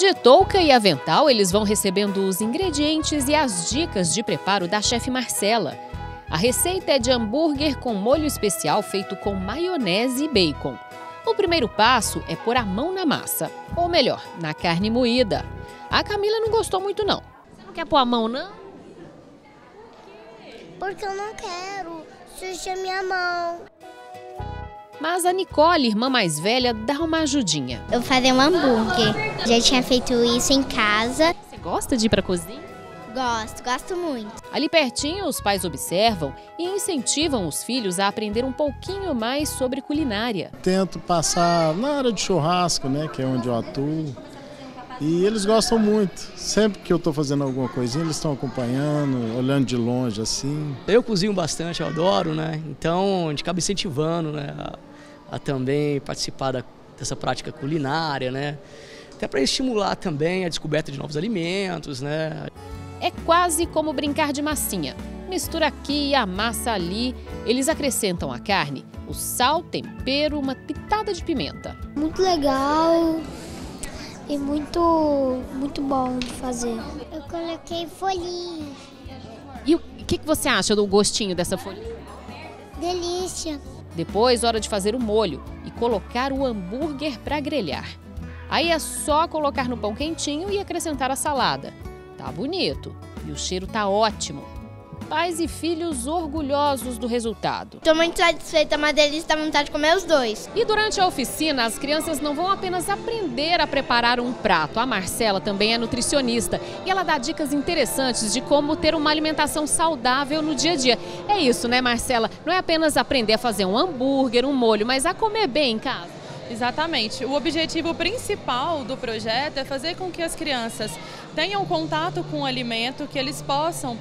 De touca e avental, eles vão recebendo os ingredientes e as dicas de preparo da chefe Marcela. A receita é de hambúrguer com molho especial feito com maionese e bacon. O primeiro passo é pôr a mão na massa, ou melhor, na carne moída. A Camila não gostou muito, não. Você não quer pôr a mão, não? Porque eu não quero, suja minha mão. Mas a Nicole, irmã mais velha, dá uma ajudinha. Eu vou fazer um hambúrguer. Já tinha feito isso em casa. Você gosta de ir pra cozinha? Gosto muito. Ali pertinho, os pais observam e incentivam os filhos a aprender um pouquinho mais sobre culinária. Tento passar na área de churrasco, né, que é onde eu atuo, e eles gostam muito. Sempre que eu estou fazendo alguma coisinha, eles estão acompanhando, olhando de longe, assim. Eu cozinho bastante, eu adoro, né, então a gente acaba incentivando, né, a também participar dessa prática culinária, né, até para estimular também a descoberta de novos alimentos, né. É quase como brincar de massinha. Mistura aqui, amassa ali. Eles acrescentam a carne, o sal, tempero, uma pitada de pimenta. Muito legal e muito bom de fazer. Eu coloquei folhinha. E o que você acha do gostinho dessa folhinha? Delícia. Depois, hora de fazer o molho e colocar o hambúrguer para grelhar. Aí é só colocar no pão quentinho e acrescentar a salada. Tá bonito e o cheiro tá ótimo. Pais e filhos orgulhosos do resultado. Tô muito satisfeita, uma delícia, dá vontade de comer os dois. E durante a oficina, as crianças não vão apenas aprender a preparar um prato. A Marcela também é nutricionista e ela dá dicas interessantes de como ter uma alimentação saudável no dia a dia. É isso, né, Marcela? Não é apenas aprender a fazer um hambúrguer, um molho, mas a comer bem em casa. Exatamente. O objetivo principal do projeto é fazer com que as crianças tenham contato com o alimento, que eles possam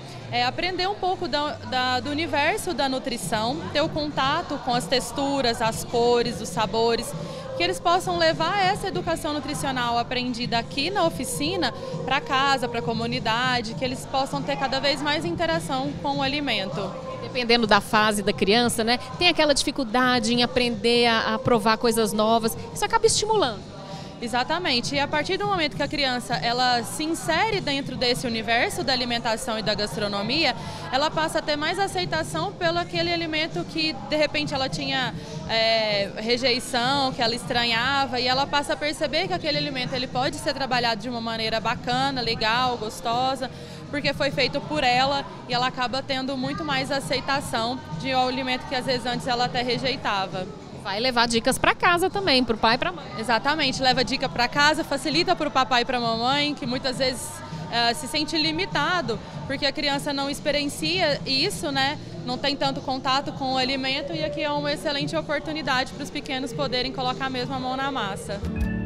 aprender um pouco do universo da nutrição, ter o contato com as texturas, as cores, os sabores, que eles possam levar essa educação nutricional aprendida aqui na oficina para casa, para a comunidade, que eles possam ter cada vez mais interação com o alimento. Dependendo da fase da criança, né? Tem aquela dificuldade em aprender a provar coisas novas. Isso acaba estimulando. Exatamente. E a partir do momento que a criança ela se insere dentro desse universo da alimentação e da gastronomia, ela passa a ter mais aceitação pelo aquele alimento que, de repente, ela tinha rejeição, que ela estranhava, e ela passa a perceber que aquele alimento ele pode ser trabalhado de uma maneira bacana, legal, gostosa, porque foi feito por ela e ela acaba tendo muito mais aceitação de um alimento que, às vezes, antes ela até rejeitava. Vai levar dicas para casa também, para o pai e para a mãe. Exatamente, leva dica para casa, facilita para o papai e para a mamãe, que muitas vezes se sente limitado, porque a criança não experiencia isso, né? Não tem tanto contato com o alimento, e aqui é uma excelente oportunidade para os pequenos poderem colocar mesmo a mão na massa.